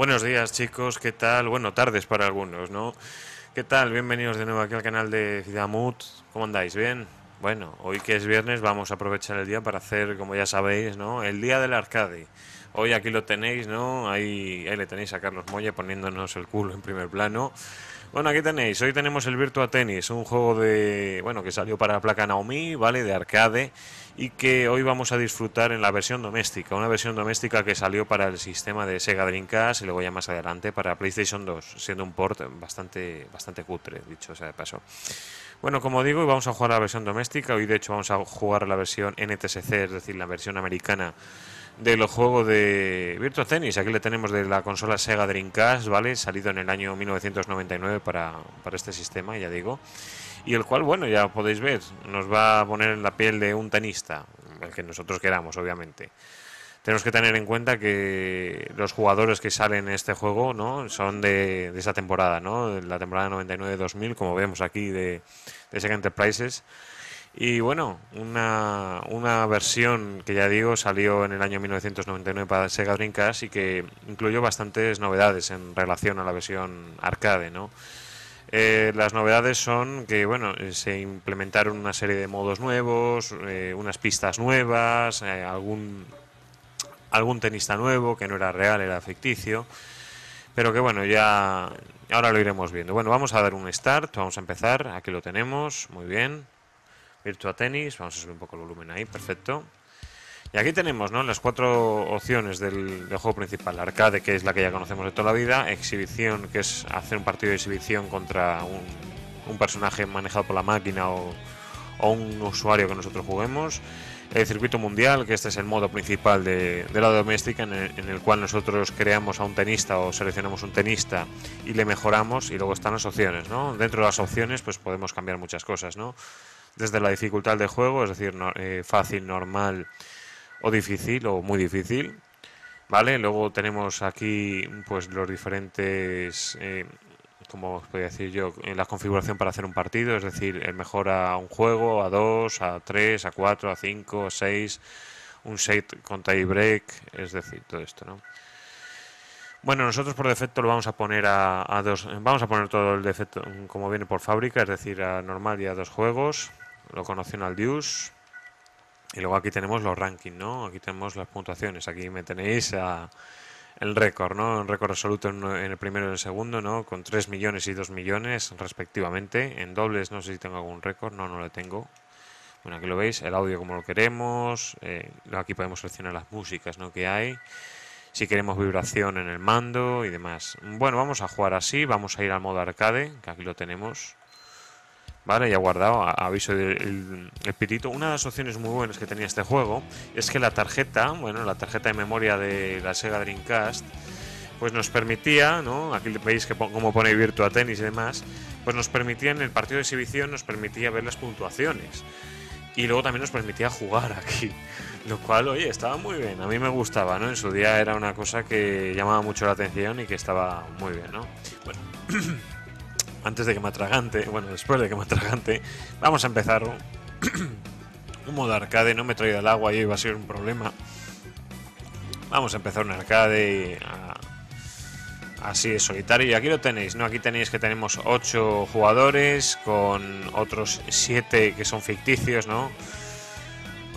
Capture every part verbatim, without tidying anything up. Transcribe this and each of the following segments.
Buenos días, chicos, ¿qué tal? Bueno, tardes para algunos, ¿no? ¿Qué tal? Bienvenidos de nuevo aquí al canal de Fidahamut. ¿Cómo andáis? ¿Bien? Bueno, hoy que es viernes vamos a aprovechar el día para hacer, como ya sabéis, ¿no?, el día del arcade. Hoy aquí lo tenéis, ¿no? Ahí, ahí le tenéis a Carlos Moya poniéndonos el culo en primer plano. Bueno, aquí tenéis, hoy tenemos el Virtua Tennis, un juego de, bueno, que salió para la placa Naomi, ¿vale?, de arcade, y que hoy vamos a disfrutar en la versión doméstica, una versión doméstica que salió para el sistema de Sega Dreamcast y luego ya más adelante para PlayStation dos, siendo un port bastante, bastante cutre, dicho sea de paso. Bueno, como digo, hoy vamos a jugar la versión doméstica, hoy de hecho vamos a jugar la versión N T S C, es decir, la versión americana de los juegos de Virtua Tennis. Aquí le tenemos de la consola Sega Dreamcast, ¿vale?, salido en el año mil novecientos noventa y nueve para, para este sistema, ya digo, y el cual, bueno, ya podéis ver, nos va a poner en la piel de un tenista, el que nosotros queramos, obviamente. Tenemos que tener en cuenta que los jugadores que salen en este juego, ¿no?, son de, de esa temporada, ¿no?, de la temporada noventa y nueve dos mil, como vemos aquí, de, de Sega Enterprises. Y bueno, una, una versión que ya digo salió en el año mil novecientos noventa y nueve para Sega Dreamcast y que incluyó bastantes novedades en relación a la versión arcade, ¿no? Eh, las novedades son que, bueno, se implementaron una serie de modos nuevos, eh, unas pistas nuevas, eh, algún, algún tenista nuevo que no era real, era ficticio, pero que bueno, ya ahora lo iremos viendo. Bueno, vamos a dar un start, vamos a empezar, aquí lo tenemos, muy bien. Virtua Tennis, vamos a subir un poco el volumen ahí, perfecto. Y aquí tenemos, ¿no?, las cuatro opciones del, del juego principal. Arcade, que es la que ya conocemos de toda la vida. Exhibición, que es hacer un partido de exhibición contra un, un personaje manejado por la máquina o, o un usuario que nosotros juguemos. El circuito mundial, que este es el modo principal de, de la doméstica, en el, en el cual nosotros creamos a un tenista o seleccionamos un tenista y le mejoramos. Y luego están las opciones, ¿no? Dentro de las opciones pues podemos cambiar muchas cosas, ¿no?, desde la dificultad del juego, es decir, no, eh, fácil, normal o difícil o muy difícil, ¿vale? Luego tenemos aquí pues los diferentes, eh, como os podría decir yo, eh, la configuración para hacer un partido, es decir, eh, mejora a un juego, a dos, a tres, a cuatro, a cinco, a seis, un set con tie break, es decir, todo esto, ¿no? Bueno, nosotros por defecto lo vamos a poner a, a dos, vamos a poner todo el defecto como viene por fábrica, es decir, a normal y a dos juegos, lo conventional dues, y luego aquí tenemos los rankings, ¿no? Aquí tenemos las puntuaciones, aquí me tenéis a el récord, ¿no?, un récord absoluto en, en el primero y en el segundo, ¿no?, con tres millones y dos millones respectivamente. En dobles no sé si tengo algún récord, no, no lo tengo. Bueno, aquí lo veis, el audio como lo queremos, eh, aquí podemos seleccionar las músicas, ¿no?, que hay, si queremos vibración en el mando y demás. Bueno, vamos a jugar así, vamos a ir al modo arcade, que aquí lo tenemos, vale, ya guardado, aviso el, el pitito. Una de las opciones muy buenas que tenía este juego es que la tarjeta, bueno, la tarjeta de memoria de la Sega Dreamcast, pues nos permitía, ¿no?, aquí veis que como pone Virtua Tennis y demás, pues nos permitía en el partido de exhibición, nos permitía ver las puntuaciones. Y luego también nos permitía jugar aquí, lo cual, oye, estaba muy bien, a mí me gustaba, ¿no? En su día era una cosa que llamaba mucho la atención y que estaba muy bien, ¿no? Bueno, antes de que me atragante, bueno, después de que me atragante, vamos a empezar un modo arcade. No me he traído el agua y hoy va a ser un problema. Vamos a empezar un arcade y a... así es, solitario, y aquí lo tenéis, ¿no? Aquí tenéis que tenemos ocho jugadores con otros siete que son ficticios, ¿no?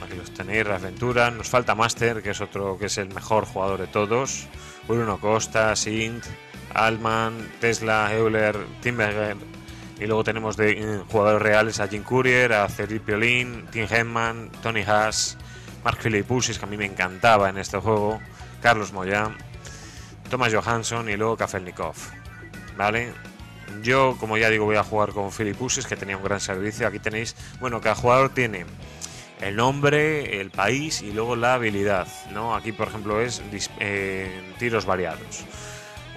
Aquí los tenéis, Reaventura, nos falta Master, que es otro, que es el mejor jugador de todos, Bruno Costa, Sint, Altman, Tesla, Euler, Timberger, y luego tenemos de jugadores reales a Jim Courier, a Cédric Pioline, Tim Henman, Tony Haas, Mark Philippoussis, que a mí me encantaba en este juego, Carlos Moya, Thomas Johansson y luego Kafelnikov, ¿vale? Yo, como ya digo, voy a jugar con Philippoussis, que tenía un gran servicio. Aquí tenéis, bueno, cada jugador tiene el nombre, el país y luego la habilidad, ¿no? Aquí, por ejemplo, es eh, tiros variados.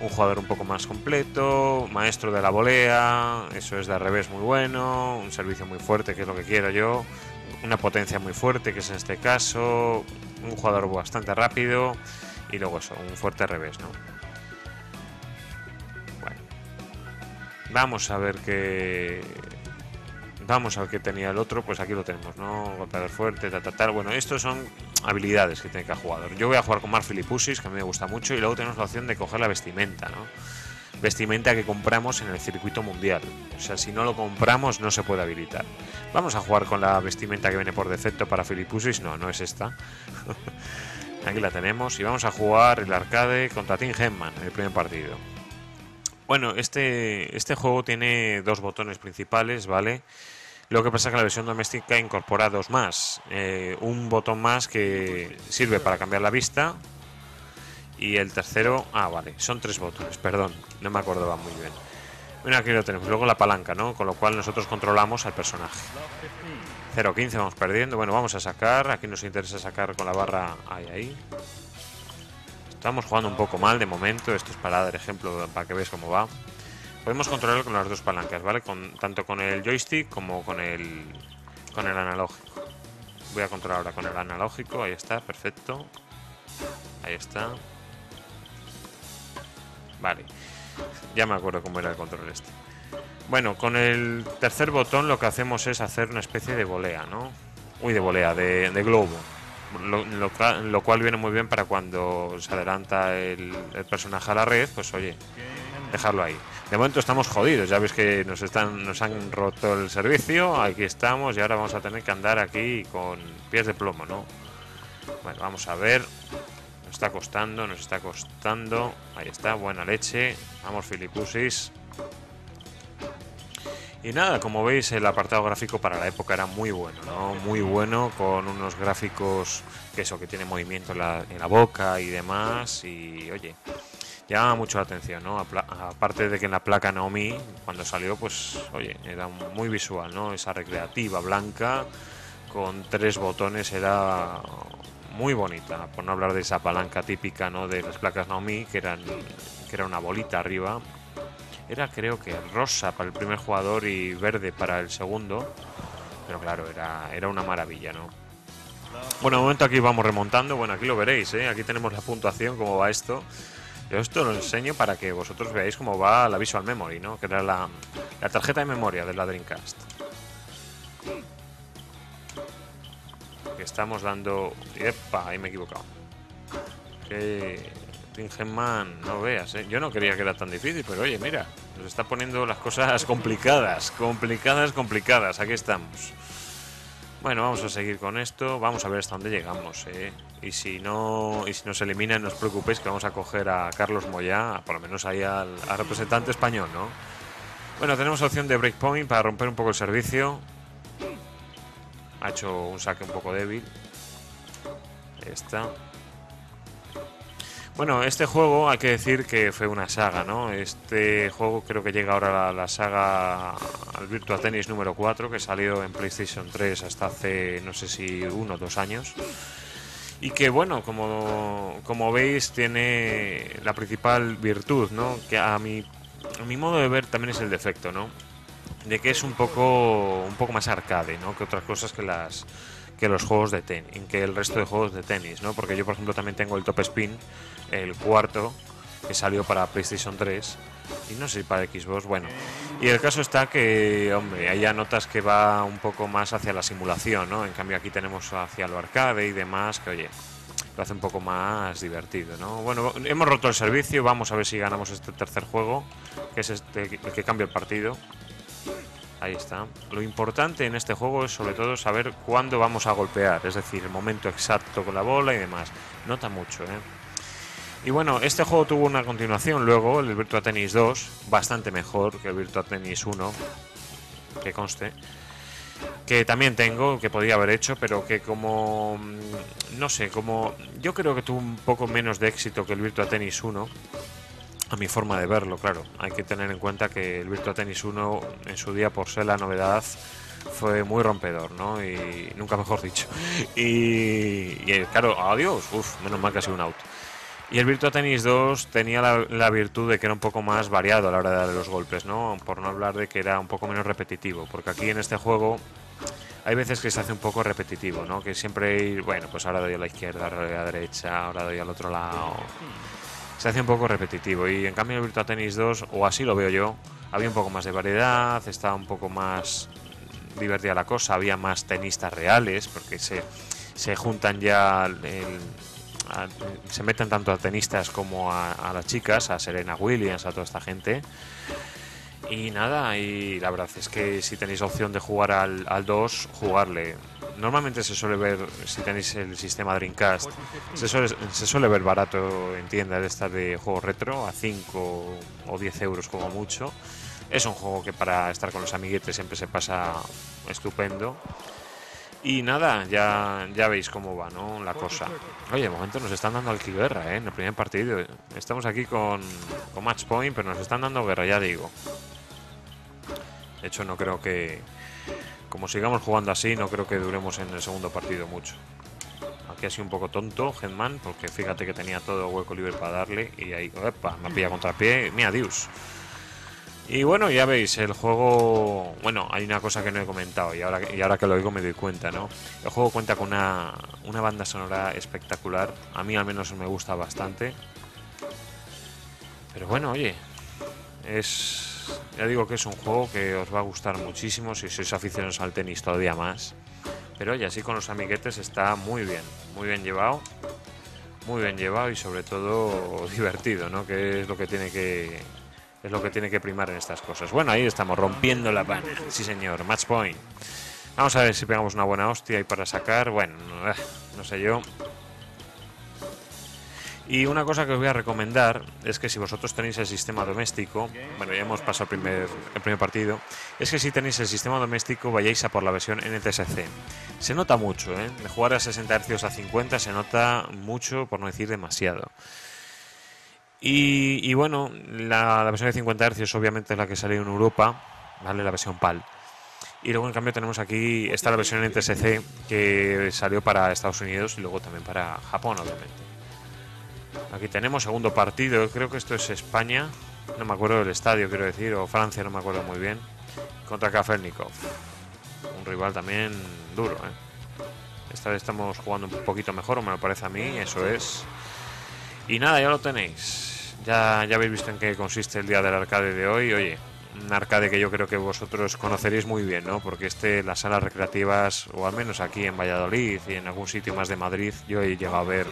Un jugador un poco más completo, maestro de la volea, eso es de al revés muy bueno, un servicio muy fuerte, que es lo que quiero yo, una potencia muy fuerte, que es en este caso, un jugador bastante rápido. Y luego eso, un fuerte revés, ¿no? Bueno. Vamos a ver qué... Vamos a ver qué tenía el otro. Pues aquí lo tenemos, ¿no? Golpeador fuerte, tal, tal, tal. Bueno, estos son habilidades que tiene cada jugador. Yo voy a jugar con Mark Philippoussis, que a mí me gusta mucho, y luego tenemos la opción de coger la vestimenta, ¿no? Vestimenta que compramos en el circuito mundial. O sea, si no lo compramos no se puede habilitar. ¿Vamos a jugar con la vestimenta que viene por defecto para Philippoussis? No, no es esta. Aquí la tenemos. Y vamos a jugar el arcade contra Tim Henman, el primer partido. Bueno, este, este juego tiene dos botones principales, ¿vale? Lo que pasa es que la versión doméstica incorpora dos más. Eh, un botón más que sirve para cambiar la vista. Y el tercero... Ah, vale. Son tres botones, perdón. No me acordaba muy bien. Bueno, aquí lo tenemos. Luego la palanca, ¿no? Con lo cual nosotros controlamos al personaje. cero quince vamos perdiendo. Bueno, vamos a sacar. Aquí nos interesa sacar con la barra... Ahí, ahí. Estamos jugando un poco mal de momento. Esto es para dar ejemplo, para que veáis cómo va. Podemos controlar con las dos palancas, ¿vale? Con, tanto con el joystick como con el, con el analógico. Voy a controlar ahora con el analógico. Ahí está, perfecto. Ahí está. Vale, ya me acuerdo cómo era el control este. Bueno, con el tercer botón lo que hacemos es hacer una especie de volea, ¿no? Uy, de volea, de, de globo. Lo, lo, lo cual viene muy bien para cuando se adelanta el, el personaje a la red, pues oye, dejarlo ahí. De momento estamos jodidos, ya veis que nos, están, nos han roto el servicio, aquí estamos y ahora vamos a tener que andar aquí con pies de plomo, ¿no? Bueno, vamos a ver... Nos está costando, nos está costando. Ahí está, buena leche. Vamos, Philippoussis. Y nada, como veis, el apartado gráfico para la época era muy bueno, ¿no? Muy bueno, con unos gráficos que eso, que tiene movimiento en la, en la boca y demás. Y oye, llamaba mucho la atención, ¿no? Aparte de que en la placa Naomi, cuando salió, pues oye, era muy visual, ¿no? Esa recreativa blanca con tres botones era... muy bonita, por no hablar de esa palanca típica, ¿no? De las placas Naomi, que eran que era una bolita arriba. Era, creo que rosa para el primer jugador y verde para el segundo. Pero claro, era, era una maravilla, ¿no? Bueno, de momento aquí vamos remontando. Bueno, aquí lo veréis, ¿eh? Aquí tenemos la puntuación, cómo va esto. Yo esto lo enseño para que vosotros veáis cómo va la Visual Memory, ¿no? Que era la, la tarjeta de memoria de la Dreamcast. Que estamos dando... ¡Epa! Ahí me he equivocado. Que... Tim Henman, no veas, ¿eh? Yo no creía que era tan difícil, pero oye, mira. Nos está poniendo las cosas complicadas. Complicadas, complicadas. Aquí estamos. Bueno, vamos a seguir con esto. Vamos a ver hasta dónde llegamos, ¿eh? Y si no... Y si nos eliminan, no os preocupéis que vamos a coger a Carlos Moya, por lo menos ahí al, al representante español, ¿no? Bueno, tenemos opción de breakpoint para romper un poco el servicio. Ha hecho un saque un poco débil. Ahí está. Bueno, este juego hay que decir que fue una saga, ¿no? Este juego creo que llega ahora a la, la saga al Virtua Tennis número cuatro, que salió en PlayStation tres hasta hace, no sé si uno o dos años. Y que, bueno, como, como veis, tiene la principal virtud, ¿no? Que a mi, a mi modo de ver también es el defecto, ¿no? De que es un poco un poco más arcade, ¿no? Que otras cosas que las que los juegos de tenis, que el resto de juegos de tenis, ¿no? Porque yo, por ejemplo, también tengo el Top Spin, el cuarto, que salió para PlayStation tres y no sé si para Xbox, bueno. Y el caso está que, hombre, ahí ya notas que va un poco más hacia la simulación, ¿no? En cambio aquí tenemos hacia lo arcade y demás, que oye, lo hace un poco más divertido, ¿no? Bueno, hemos roto el servicio, vamos a ver si ganamos este tercer juego, que es este, el que cambia el partido. Ahí está. Lo importante en este juego es sobre todo saber cuándo vamos a golpear, es decir, el momento exacto con la bola y demás. Nota mucho, ¿eh? Y bueno, este juego tuvo una continuación luego, el Virtua Tennis dos, bastante mejor que el Virtua Tennis uno, que conste. Que también tengo, que podría haber hecho, pero que como... No sé, como... Yo creo que tuvo un poco menos de éxito que el Virtua Tennis uno. A mi forma de verlo, claro. Hay que tener en cuenta que el Virtua Tennis uno, en su día, por ser la novedad, fue muy rompedor, ¿no? Y nunca mejor dicho. Y, y el, claro, adiós. Uf, menos mal que ha sido un out. Y el Virtua Tennis dos tenía la, la virtud de que era un poco más variado a la hora de darle los golpes, ¿no? Por no hablar de que era un poco menos repetitivo. Porque aquí en este juego hay veces que se hace un poco repetitivo, ¿no? Que siempre, bueno, pues ahora doy a la izquierda, ahora doy a la derecha, ahora doy al otro lado... Se hace un poco repetitivo y en cambio el Virtua Tennis dos, o así lo veo yo, había un poco más de variedad, estaba un poco más divertida la cosa, había más tenistas reales, porque se, se juntan ya, el, a, se meten tanto a tenistas como a, a las chicas, a Serena Williams, a toda esta gente. Y nada, y la verdad es que si tenéis opción de jugar al, al dos, jugarle. Normalmente se suele ver, si tenéis el sistema Dreamcast, se suele, se suele ver barato en tiendas de estas de juegos retro, a cinco o diez euros como mucho. Es un juego que para estar con los amiguetes siempre se pasa estupendo. Y nada, ya, ya veis cómo va, ¿no?, la cosa. Oye, de momento nos están dando aquí guerra, ¿eh?, en el primer partido. Estamos aquí con, con match point, pero nos están dando guerra, ya digo. De hecho, no creo que... Como sigamos jugando así, no creo que duremos en el segundo partido mucho. Aquí ha sido un poco tonto Henman, porque fíjate que tenía todo hueco libre para darle. Y ahí, ¡epa!, me pilla contrapié. ¡Mira, Dios! Y bueno, ya veis, el juego... Bueno, hay una cosa que no he comentado y ahora, y ahora que lo oigo me doy cuenta, ¿no? El juego cuenta con una, una banda sonora espectacular. A mí al menos me gusta bastante. Pero bueno, oye, es... Ya digo que es un juego que os va a gustar muchísimo si sois aficionados al tenis todavía más. Pero oye, así con los amiguetes está muy bien, muy bien llevado. Muy bien llevado y sobre todo divertido, ¿no? Que es lo que tiene que... Es lo que tiene que primar en estas cosas. Bueno, ahí estamos, rompiendo la pana. Sí, señor, match point. Vamos a ver si pegamos una buena hostia ahí para sacar. Bueno, no sé yo. Y una cosa que os voy a recomendar es que si vosotros tenéis el sistema doméstico... Bueno, ya hemos pasado el primer, el primer partido. Es que si tenéis el sistema doméstico, vayáis a por la versión N T S C. Se nota mucho, ¿eh? De jugar a sesenta hercios a cincuenta se nota mucho, por no decir demasiado. Y, y bueno, la, la versión de cincuenta hercios obviamente es la que salió en Europa, ¿vale? La versión PAL. Y luego en cambio tenemos aquí, esta la versión N T S C que salió para Estados Unidos y luego también para Japón, obviamente. Aquí tenemos segundo partido, creo que esto es España, no me acuerdo del estadio, quiero decir, o Francia, no me acuerdo muy bien, contra Kafelnikov. Un rival también duro, ¿eh? Esta vez estamos jugando un poquito mejor, o me lo parece a mí, eso es. Y nada, ya lo tenéis. Ya, ya habéis visto en qué consiste el día del arcade de hoy. Oye, un arcade que yo creo que vosotros conoceréis muy bien, ¿no? Porque este, las salas recreativas, o al menos aquí en Valladolid y en algún sitio más de Madrid, yo he llegado a ver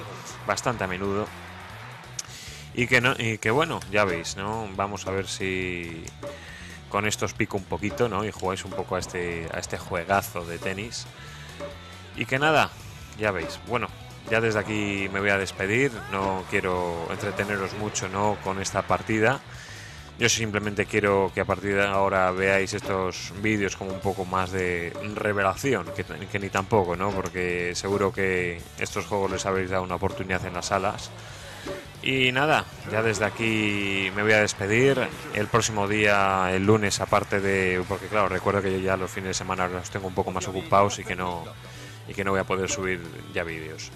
bastante a menudo. Y que, no, y que bueno, ya veis, ¿no? Vamos a ver si con esto os pico un poquito, ¿no? Y jugáis un poco a este, a este juegazo de tenis. Y que nada, ya veis. Bueno, ya desde aquí me voy a despedir, no quiero entreteneros mucho, ¿no?, con esta partida. Yo simplemente quiero que a partir de ahora veáis estos vídeos como un poco más de revelación, que, que ni tampoco, ¿no?, porque seguro que estos juegos les habéis dado una oportunidad en las salas. Y nada, ya desde aquí me voy a despedir. El próximo día, el lunes, aparte de... Porque claro, recuerdo que yo ya los fines de semana los tengo un poco más ocupados y que no... y que no voy a poder subir ya vídeos.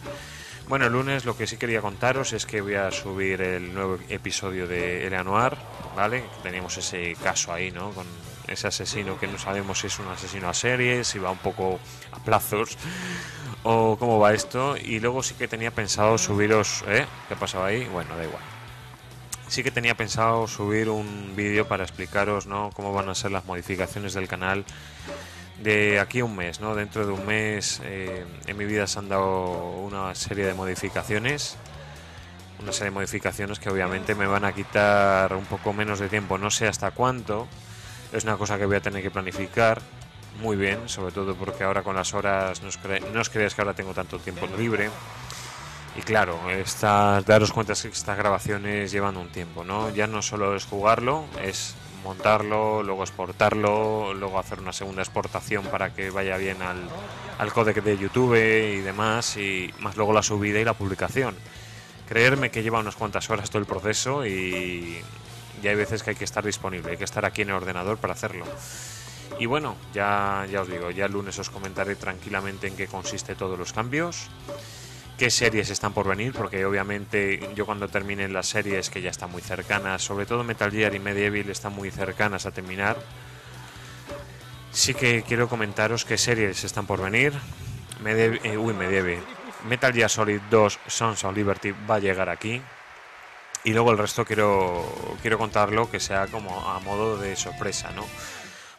Bueno, el lunes lo que sí quería contaros es que voy a subir el nuevo episodio de Eleanoar, ¿vale? Teníamos ese caso ahí, ¿no?, con ese asesino que no sabemos si es un asesino a serie, si va un poco a plazos o cómo va esto. Y luego sí que tenía pensado subiros... ¿Eh? ¿Qué pasaba ahí? Bueno, da igual. Sí que tenía pensado subir un vídeo para explicaros, ¿no?, cómo van a ser las modificaciones del canal de aquí a un mes, ¿no? Dentro de un mes eh, en mi vida se han dado una serie de modificaciones, una serie de modificaciones que obviamente me van a quitar un poco menos de tiempo, no sé hasta cuánto, es una cosa que voy a tener que planificar muy bien, sobre todo porque ahora con las horas, no os, cre no os creáis que ahora tengo tanto tiempo libre. Y claro, esta, daros cuenta que estas grabaciones llevan un tiempo, ¿no? Ya no solo es jugarlo, es montarlo, luego exportarlo, luego hacer una segunda exportación para que vaya bien al, al códec de YouTube y demás, y más luego la subida y la publicación. Creerme que lleva unas cuantas horas todo el proceso y, y hay veces que hay que estar disponible, hay que estar aquí en el ordenador para hacerlo. Y bueno, ya, ya os digo, ya el lunes os comentaré tranquilamente en qué consiste todos los cambios, qué series están por venir, porque obviamente yo cuando terminen las series, que ya están muy cercanas, sobre todo Metal Gear y Medieval están muy cercanas a terminar, sí que quiero comentaros qué series están por venir. Medieval, eh, uy, Medieval. Metal Gear Solid dos, Sons of Liberty va a llegar aquí. Y luego el resto quiero, quiero contarlo que sea como a modo de sorpresa, ¿no?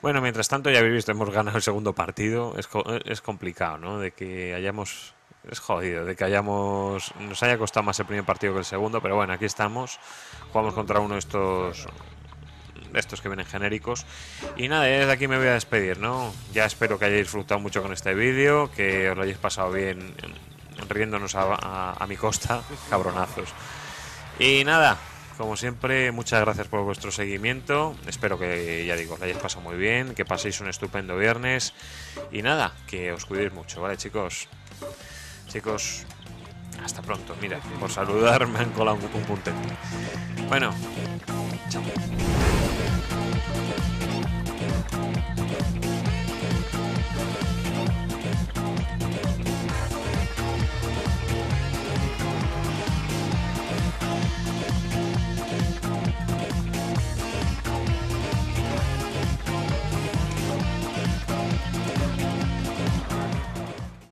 Bueno, mientras tanto ya habéis visto, hemos ganado el segundo partido. Es, es complicado, ¿no?, de que hayamos... es jodido de que hayamos nos haya costado más el primer partido que el segundo, pero bueno, aquí estamos, jugamos contra uno de estos estos que vienen genéricos y nada, desde aquí me voy a despedir, ¿no? Ya espero que hayáis disfrutado mucho con este vídeo, que os lo hayáis pasado bien riéndonos a, a, a mi costa, cabronazos, y nada, como siempre, muchas gracias por vuestro seguimiento, espero que, ya digo, os lo hayáis pasado muy bien, que paséis un estupendo viernes y nada, que os cuidéis mucho, ¿vale, chicos? Chicos, hasta pronto. Mira, por saludar me han colado un puntete. Bueno, chao.